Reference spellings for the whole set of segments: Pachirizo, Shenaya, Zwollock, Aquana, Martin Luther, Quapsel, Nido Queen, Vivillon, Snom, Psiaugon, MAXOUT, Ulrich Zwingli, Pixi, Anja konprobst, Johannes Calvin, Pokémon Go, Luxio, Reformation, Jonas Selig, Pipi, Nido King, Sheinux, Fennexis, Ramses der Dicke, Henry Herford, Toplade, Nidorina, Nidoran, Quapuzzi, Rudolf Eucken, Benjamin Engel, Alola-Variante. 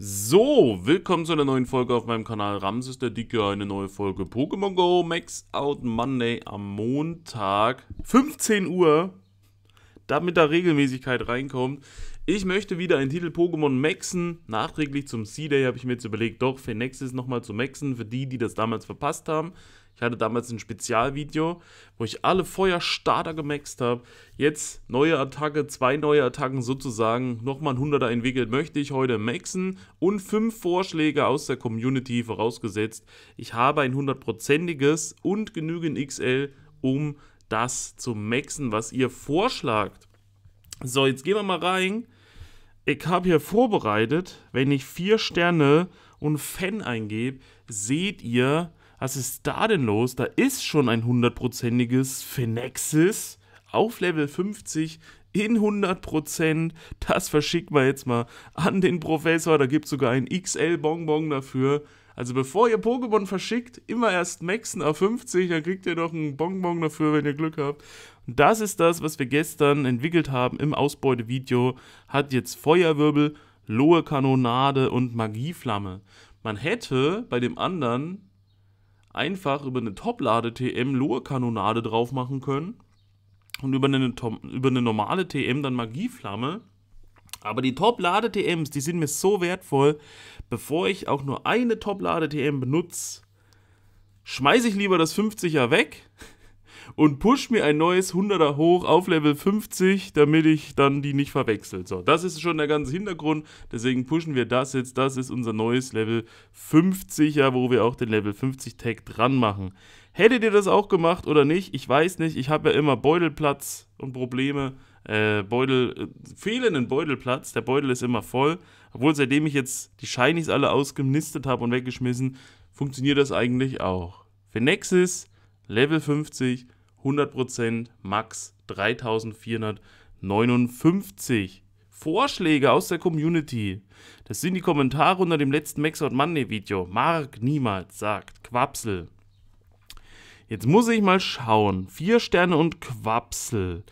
So, willkommen zu einer neuen Folge auf meinem Kanal Ramses der Dicke, eine neue Folge Pokémon Go, Max Out Monday am Montag, 15 Uhr, damit da Regelmäßigkeit reinkommt. Ich möchte wieder einen Titel Pokémon maxen, nachträglich zum C-Day habe ich mir jetzt überlegt, doch Fennexis nochmal zu maxen, für die, die das damals verpasst haben. Ich hatte damals ein Spezialvideo, wo ich alle Feuerstarter gemaxt habe. Jetzt neue Attacke, zwei neue Attacken sozusagen. Nochmal ein 100er entwickelt möchte ich heute maxen. Und 5 Vorschläge aus der Community vorausgesetzt. Ich habe ein 100%iges und genügend XL, um das zu maxen, was ihr vorschlagt. So, jetzt gehen wir mal rein. Ich habe hier vorbereitet, wenn ich 4 Sterne und Fan eingebe, seht ihr... Was ist da denn los? Da ist schon ein 100%iges Fennexis auf Level 50 in 100%. Das verschickt man jetzt mal an den Professor. Da gibt es sogar ein XL-Bonbon dafür. Also bevor ihr Pokémon verschickt, immer erst maxen auf 50. Dann kriegt ihr noch ein Bonbon dafür, wenn ihr Glück habt. Und das ist das, was wir gestern entwickelt haben im Ausbeute-Video. Hat jetzt Feuerwirbel, Lohe Kanonade und Magieflamme. Man hätte bei dem anderen... einfach über eine Toplade TM Lohe Kanonade drauf machen können und über eine normale TM dann Magieflamme. Aber die Toplade TMs, die sind mir so wertvoll, bevor ich auch nur eine Toplade TM benutze, schmeiße ich lieber das 50er weg und push mir ein neues 100er hoch auf Level 50, damit ich dann die nicht verwechsel. So, das ist schon der ganze Hintergrund, deswegen pushen wir das jetzt. Das ist unser neues Level 50er, wo wir auch den Level 50 Tag dran machen. Hättet ihr das auch gemacht oder nicht? Ich weiß nicht, ich habe ja immer Beutelplatz und Probleme. Fehlenden Beutelplatz, der Beutel ist immer voll. Obwohl, seitdem ich jetzt die Shinies alle ausgemistet habe und weggeschmissen, funktioniert das eigentlich auch. Fennexis, Level 50, 100%, Max 3459. Vorschläge aus der Community. Das sind die Kommentare unter dem letzten Max Out Monday Video. Mark niemals sagt Quapsel. Jetzt muss ich mal schauen. 4 Sterne und Quapsel.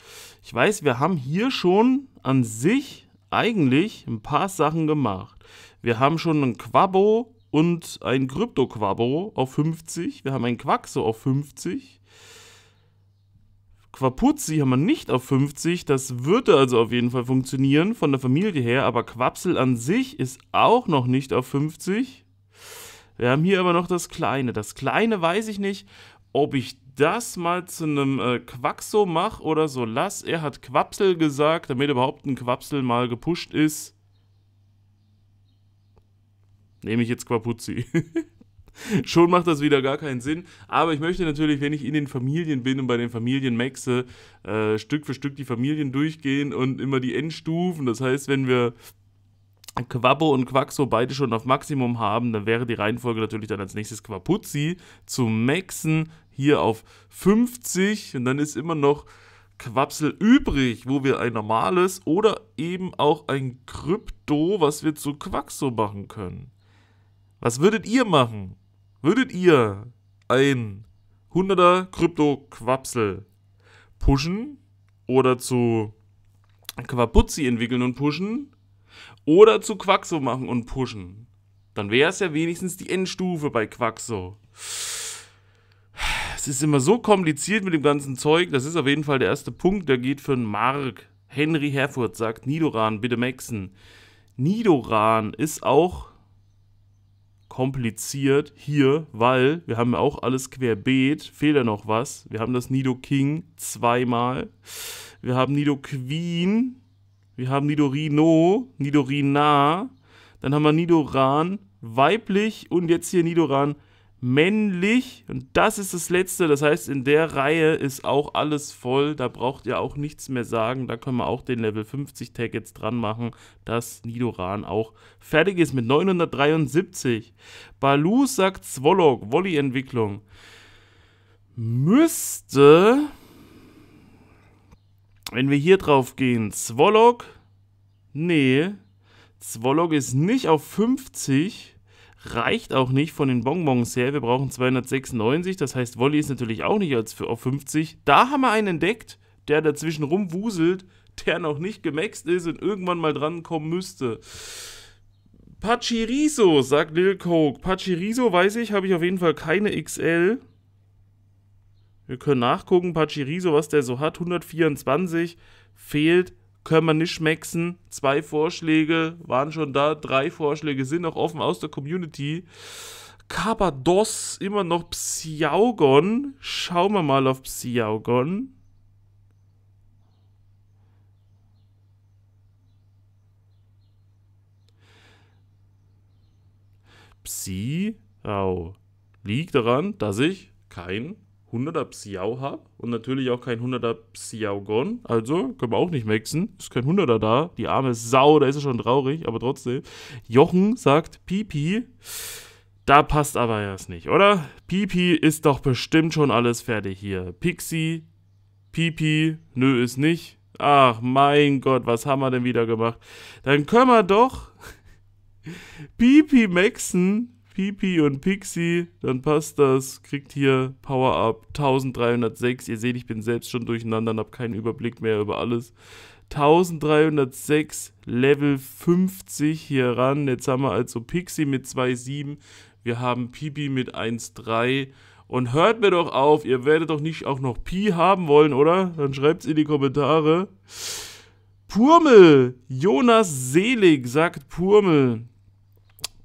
Ich weiß, wir haben hier schon an sich eigentlich ein paar Sachen gemacht. Wir haben schon einen Quabo und ein Krypto-Quabo auf 50. Wir haben ein Quaxo auf 50. Quapuzzi haben wir nicht auf 50, das würde also auf jeden Fall funktionieren, von der Familie her, aber Quapsel an sich ist auch noch nicht auf 50. Wir haben hier aber noch das Kleine. Das Kleine weiß ich nicht, ob ich das mal zu einem Quaxo mache oder so lass. Er hat Quapsel gesagt, damit überhaupt ein Quapsel mal gepusht ist. Nehme ich jetzt Quapuzzi. Schon macht das wieder gar keinen Sinn, aber ich möchte natürlich, wenn ich in den Familien bin und bei den Familien maxe, Stück für Stück die Familien durchgehen und immer die Endstufen. Das heißt, wenn wir Quabo und Quaxo beide schon auf Maximum haben, dann wäre die Reihenfolge natürlich dann als nächstes Quapuzzi zu maxen, hier auf 50, und dann ist immer noch Quapsel übrig, wo wir ein normales oder eben auch ein Krypto, was wir zu Quaxo machen können. Was würdet ihr machen? Würdet ihr ein 100er Krypto-Quapsel pushen oder zu Quapuzzi entwickeln und pushen oder zu Quaxo machen und pushen? Dann wäre es ja wenigstens die Endstufe bei Quaxo. Es ist immer so kompliziert mit dem ganzen Zeug, das ist auf jeden Fall der erste Punkt, der geht für einen Mark. Henry Herford sagt, Nidoran, bitte maxen. Nidoran ist auch... kompliziert hier, weil wir haben ja auch alles querbeet, fehlt ja noch was. Wir haben das Nido King zweimal, wir haben Nido Queen, wir haben Nidorino, Nidorina, dann haben wir Nidoran weiblich und jetzt hier Nidoran männlich und das ist das letzte, das heißt in der Reihe ist auch alles voll, da braucht ihr auch nichts mehr sagen, da können wir auch den Level 50 Tag jetzt dran machen, dass Nidoran auch fertig ist mit 973. Balu sagt Zwollock, Wolli Entwicklung müsste, wenn wir hier drauf gehen, Zwollock, nee, Zwollock ist nicht auf 50, reicht auch nicht von den Bonbons her, wir brauchen 296, das heißt Wolli ist natürlich auch nicht auf 50. Da haben wir einen entdeckt, der dazwischen rumwuselt, der noch nicht gemaxt ist und irgendwann mal dran kommen müsste. Pachirizo, sagt Lil Coke. Pachirizo, weiß ich, habe ich auf jeden Fall keine XL. Wir können nachgucken, Pachirizo, was der so hat. 124 fehlt, können wir nicht maxen. 2 Vorschläge waren schon da, 3 Vorschläge sind noch offen aus der Community. Kabados, immer noch Psiaugon. Schauen wir mal auf Psiaugon. Psiau. Liegt daran, dass ich kein 100er Psiau habe und natürlich auch kein 100er Psiau-Gon. Also können wir auch nicht maxen. Ist kein 100er da. Die arme Sau, da ist er schon traurig, aber trotzdem. Jochen sagt Pipi. Da passt aber erst nicht, oder? Pipi ist doch bestimmt schon alles fertig hier. Pixi, Pipi, nö, ist nicht. Ach, mein Gott, was haben wir denn wieder gemacht? Dann können wir doch Pipi maxen. Pipi und Pixi, dann passt das. Kriegt hier Power-Up 1306. Ihr seht, ich bin selbst schon durcheinander und habe keinen Überblick mehr über alles. 1306, Level 50 hier ran. Jetzt haben wir also Pixi mit 2,7. Wir haben Pipi mit 1,3 und hört mir doch auf, ihr werdet doch nicht auch noch Pi haben wollen, oder? Dann schreibt es in die Kommentare. Purmel, Jonas Selig sagt Purmel.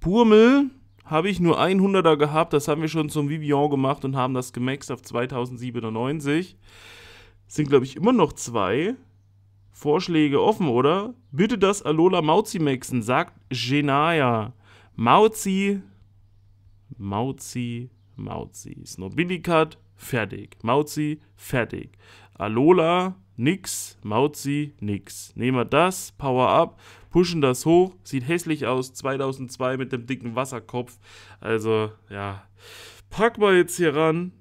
Purmel habe ich nur 100er gehabt, das haben wir schon zum Vivillon gemacht und haben das gemaxt auf 2097. Sind glaube ich immer noch 2 Vorschläge offen, oder? Bitte das Alola Mauzi maxen, sagt Shenaya. Mauzi. Snobillicat, fertig. Mauzi, fertig. Alola, nix. Mauzi, nix. Nehmen wir das, Power Up, pushen das hoch. Sieht hässlich aus, 2002 mit dem dicken Wasserkopf. Also, ja. Packen wir jetzt hier ran.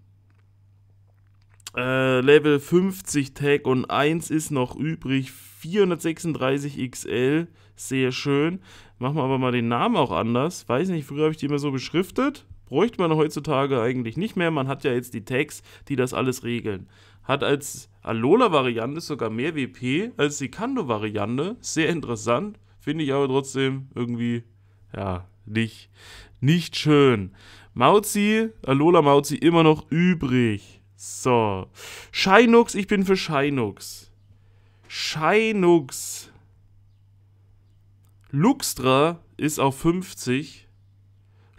Level 50 Tag und 1 ist noch übrig, 436 XL, sehr schön. Machen wir aber mal den Namen auch anders, weiß nicht, früher habe ich die immer so beschriftet, bräuchte man heutzutage eigentlich nicht mehr, man hat ja jetzt die Tags, die das alles regeln. Hat als Alola-Variante sogar mehr WP als die Kando-Variante, sehr interessant, finde ich aber trotzdem irgendwie, ja, nicht schön. Mauzi, Alola Mauzi immer noch übrig. So, Sheinux, ich bin für Sheinux. Sheinux. Luxra ist auf 50.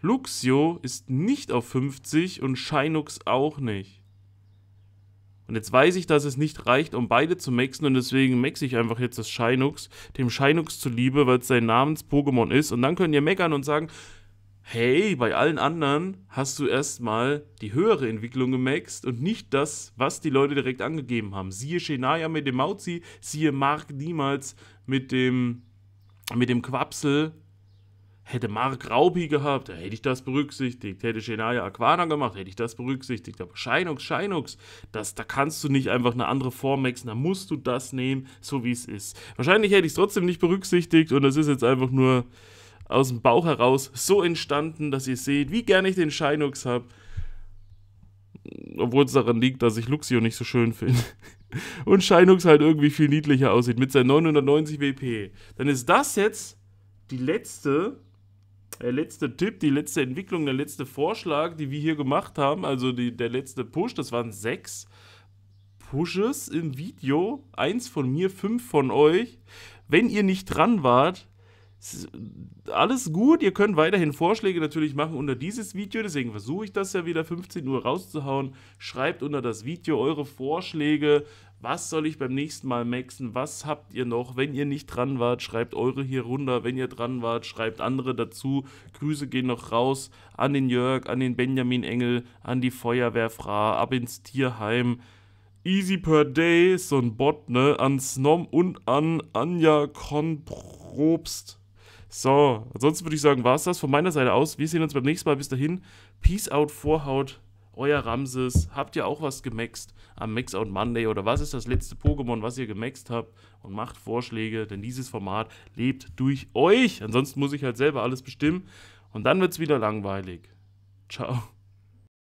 Luxio ist nicht auf 50 und Sheinux auch nicht. Und jetzt weiß ich, dass es nicht reicht, um beide zu maxen und deswegen maxe ich einfach jetzt das Sheinux, dem Sheinux zuliebe, weil es sein Namens-Pokémon ist. Und dann könnt ihr meckern und sagen, hey, bei allen anderen hast du erstmal die höhere Entwicklung gemaxt und nicht das, was die Leute direkt angegeben haben. Siehe Shenaya mit dem Mauzi, siehe Mark niemals mit dem Quapsel. Hätte Mark Raupi gehabt, hätte ich das berücksichtigt. Hätte Shenaya Aquana gemacht, hätte ich das berücksichtigt. Aber Sheinux, da kannst du nicht einfach eine andere Form maxen, da musst du das nehmen, so wie es ist. Wahrscheinlich hätte ich es trotzdem nicht berücksichtigt und das ist jetzt einfach nur aus dem Bauch heraus so entstanden, dass ihr seht, wie gerne ich den Sheinux habe. Obwohl es daran liegt, dass ich Luxio nicht so schön finde. Und Sheinux halt irgendwie viel niedlicher aussieht mit seinen 990 WP. Dann ist das jetzt der letzte Tipp, die letzte Entwicklung, der letzte Vorschlag, die wir hier gemacht haben. Also der letzte Push, das waren 6 Pushes im Video. 1 von mir, 5 von euch. Wenn ihr nicht dran wart, alles gut, ihr könnt weiterhin Vorschläge natürlich machen unter dieses Video, deswegen versuche ich das ja wieder 15 Uhr rauszuhauen. Schreibt unter das Video eure Vorschläge, was soll ich beim nächsten Mal maxen, was habt ihr noch, wenn ihr nicht dran wart, schreibt eure hier runter, wenn ihr dran wart, schreibt andere dazu. Grüße gehen noch raus an den Jörg, an den Benjamin Engel, an die Feuerwehrfrau, ab ins Tierheim. Easy per Day, so ein Bot, ne, an Snom und an Anja Konprobst. So, ansonsten würde ich sagen, war es das von meiner Seite aus. Wir sehen uns beim nächsten Mal. Bis dahin. Peace out, Vorhaut, euer Ramses. Habt ihr auch was gemaxt am Max Out Monday oder was ist das letzte Pokémon, was ihr gemaxt habt? Und macht Vorschläge, denn dieses Format lebt durch euch. Ansonsten muss ich halt selber alles bestimmen und dann wird es wieder langweilig. Ciao.